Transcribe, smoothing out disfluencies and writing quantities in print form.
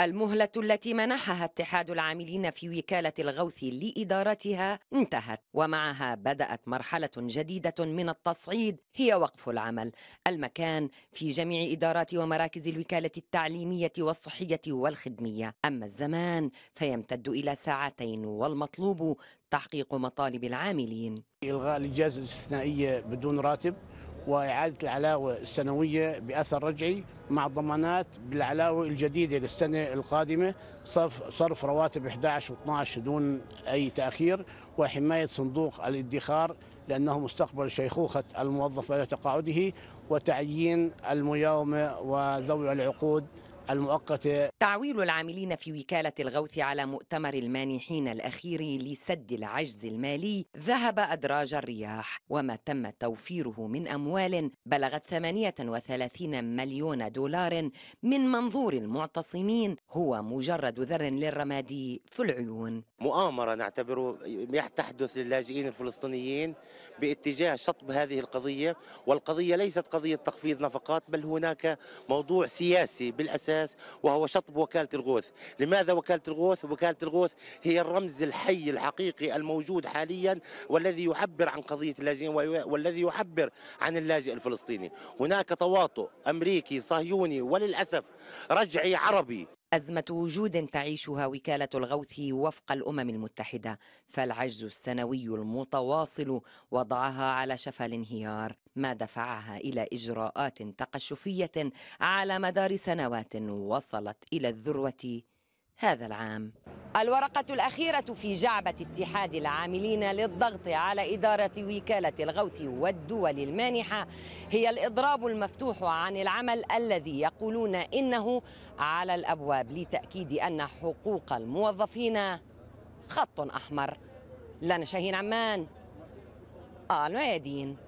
المهلة التي منحها اتحاد العاملين في وكالة الغوث لإدارتها انتهت، ومعها بدأت مرحلة جديدة من التصعيد هي وقف العمل. المكان في جميع إدارات ومراكز الوكالة التعليمية والصحية والخدمية، أما الزمان فيمتد إلى ساعتين، والمطلوب تحقيق مطالب العاملين: إلغاء الإجازة الاستثنائية بدون راتب، وإعادة العلاوة السنوية بأثر رجعي مع ضمانات بالعلاوة الجديدة للسنة القادمة، صرف رواتب 11 و12 دون أي تأخير، وحماية صندوق الادخار لأنه مستقبل شيخوخة الموظف وتقاعده، وتعيين المياومة وذوي العقود المؤقتة. تعويل العاملين في وكالة الغوث على مؤتمر المانحين الأخير لسد العجز المالي ذهب أدراج الرياح، وما تم توفيره من أموال بلغت 38 مليون دولار من منظور المعتصمين هو مجرد ذر للرماد في العيون. مؤامرة نعتبره تحدث للاجئين الفلسطينيين باتجاه شطب هذه القضية، والقضية ليست قضية تخفيض نفقات، بل هناك موضوع سياسي بالأساس، وهو شطب وكالة الغوث. لماذا وكالة الغوث؟ وكالة الغوث هي الرمز الحي الحقيقي الموجود حاليا، والذي يعبر عن قضية اللاجئين والذي يعبر عن اللاجئ الفلسطيني. هناك تواطؤ أمريكي صهيوني وللأسف رجعي عربي. أزمة وجود تعيشها وكالة الغوث وفق الأمم المتحدة، فالعجز السنوي المتواصل وضعها على شفا الانهيار، ما دفعها إلى إجراءات تقشفية على مدار سنوات وصلت إلى الذروة هذا العام. الورقة الأخيرة في جعبة اتحاد العاملين للضغط على إدارة وكالة الغوث والدول المانحة هي الإضراب المفتوح عن العمل الذي يقولون إنه على الأبواب، لتأكيد أن حقوق الموظفين خط أحمر. لنا شاهين عمان، الميادين.